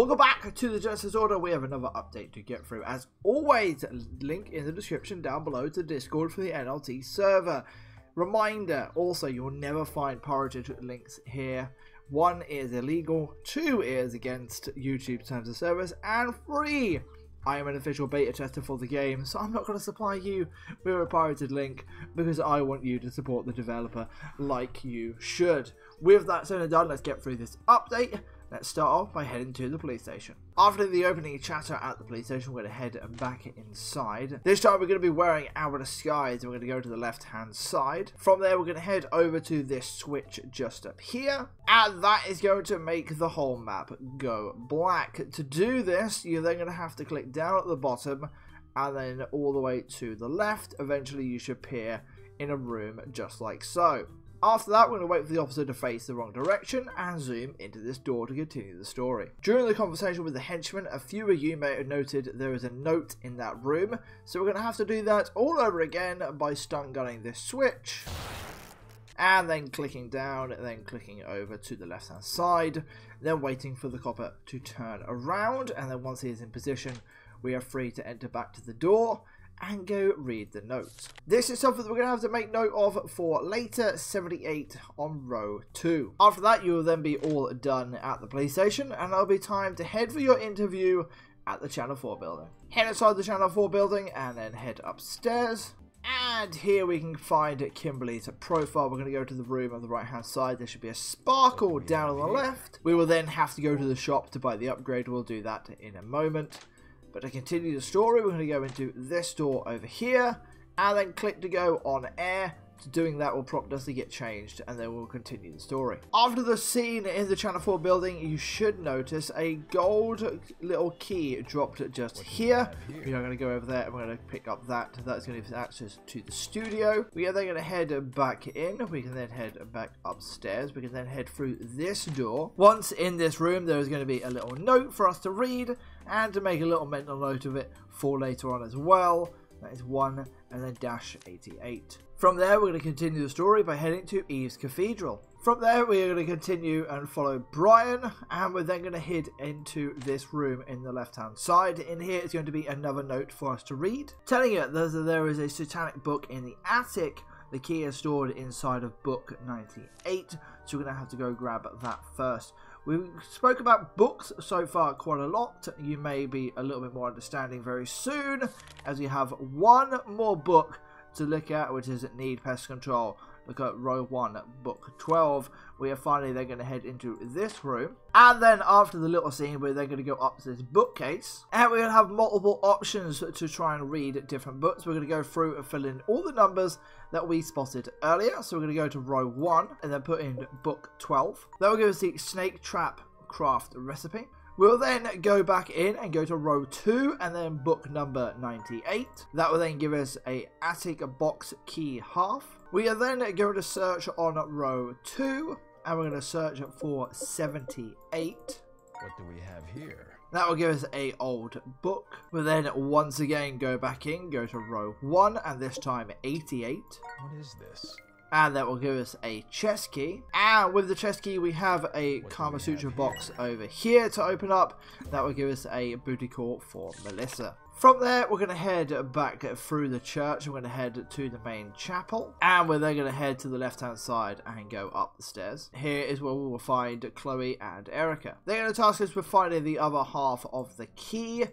Welcome back to the Genesis Order. We have another update to get through. As always, link in the description down below to Discord for the NLT server. Reminder, also, you'll never find pirated links here. One is illegal, two is against YouTube terms of service, and three, I am an official beta tester for the game, so I'm not going to supply you with a pirated link because I want you to support the developer like you should. With that said and done, let's get through this update. Let's start off by heading to the police station. After the opening chatter at the police station, we're going to head back inside. This time we're going to be wearing our disguise. We're going to go to the left-hand side. From there, we're going to head over to this switch just up here. And that is going to make the whole map go black. To do this, you're then going to have to click down at the bottom and then all the way to the left. Eventually, you should appear in a room just like so. After that, we're going to wait for the officer to face the wrong direction and zoom into this door to continue the story. During the conversation with the henchman, a few of you may have noted there is a note in that room, so we're going to have to do that all over again by stun gunning this switch, and then clicking down, and then clicking over to the left-hand side, then waiting for the copper to turn around, and then once he is in position, we are free to enter back to the door and go read the notes. This is something that we're going to have to make note of for later, 78 on row 2. After that, you will then be all done at the police station, and it'll be time to head for your interview at the Channel 4 building. Head inside the Channel 4 building, and then head upstairs. And here we can find Kimberly's profile. We're going to go to the room on the right-hand side. There should be a sparkle down on the left. We will then have to go to the shop to buy the upgrade. We'll do that in a moment. But to continue the story, we're going to go into this door over here, and then click to go on air. Doing that will prompt us to get changed, and then we'll continue the story. After the scene in the Channel 4 building, you should notice a gold little key dropped just here. We are going to go over there, and we're going to pick up that. That's going to give us access to the studio. We are then going to head back in. We can then head back upstairs. We can then head through this door. Once in this room, there is going to be a little note for us to read, and to make a little mental note of it for later on as well. That is 1, and then dash 88. From there, we're going to continue the story by heading to Eve's Cathedral. From there, we are going to continue and follow Brian, and we're then going to head into this room in the left-hand side. In here is going to be another note for us to read, telling it that there is a satanic book in the attic. The key is stored inside of book 98, so we're going to have to go grab that first. We spoke about books so far quite a lot. You may be a little bit more understanding very soon, as we have one more book to look at, which is Need Pest Control. Look at row 1, book 12. We are finally then going to head into this room, and then after the little scene, we're then going to go up to this bookcase, and we're going to have multiple options to try and read different books. We're going to go through and fill in all the numbers that we spotted earlier. So we're going to go to row 1 and then put in book 12. That will give us the snake trap craft recipe. We'll then go back in and go to row 2 and then book number 98. That will then give us a attic box key half. We are then going to search on row 2, and we're going to search for 78. What do we have here? That will give us a old book. We'll then once again go back in, go to row 1, and this time 88. What is this? And that will give us a chest key. And with the chest key, we have a Kama Sutra box over here to open up. That will give us a booty call for Melissa. From there, we're going to head back through the church. We're going to head to the main chapel. And we're then going to head to the left-hand side and go up the stairs. Here is where we will find Chloe and Erica. They're going to task us with finding the other half of the key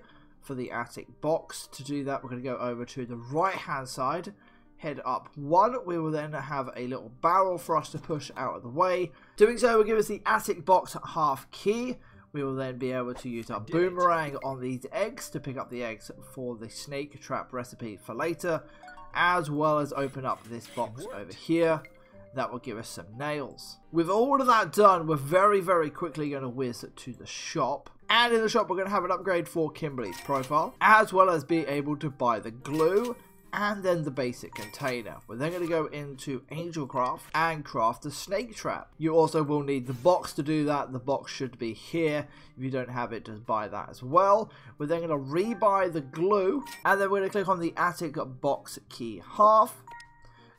for the attic box. To do that, we're going to go over to the right-hand side. Head up 1, we will then have a little barrel for us to push out of the way. Doing so will give us the attic box half key. We will then be able to use our boomerang on these eggs to pick up the eggs for the snake trap recipe for later, as well as open up this box over here. That will give us some nails. With all of that done, we're very quickly going to whiz to the shop. And in the shop, we're going to have an upgrade for Kimberly's profile, as well as be able to buy the glue and then the basic container. We're then going to go into Angelcraft and craft the snake trap. You also will need the box to do that. The box should be here. If you don't have it, just buy that as well. We're then going to rebuy the glue, and then we're going to click on the attic box key half.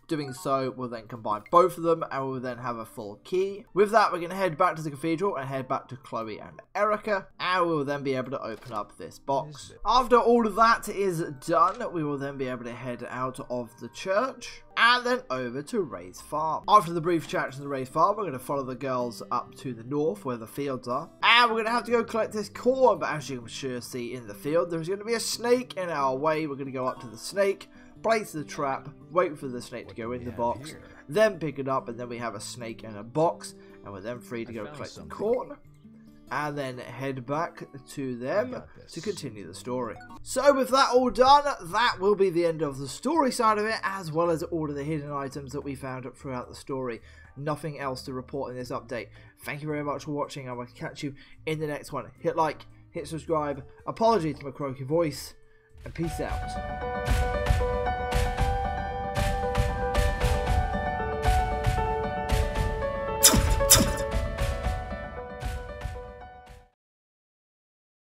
Doing so, we'll then combine both of them and we'll then have a full key. With that, we're going to head back to the cathedral and head back to Chloe and Erica, and we'll then be able to open up this box. After all of that is done, we will then be able to head out of the church and then over to Ray's Farm. After the brief chat to the Ray's Farm, we're going to follow the girls up to the north where the fields are. And we're going to have to go collect this corn, but as you can sure see in the field, there's going to be a snake in our way. We're going to go up to the snake, place the trap, wait for the snake to go in the box, then pick it up, and then we have a snake in a box, and we're then free to go collect some corn. And then head back to them to continue the story. So with that all done, that will be the end of the story side of it, as well as all of the hidden items that we found throughout the story. Nothing else to report in this update. Thank you very much for watching. I will catch you in the next one. Hit like, hit subscribe. Apologies to my croaky voice, and peace out.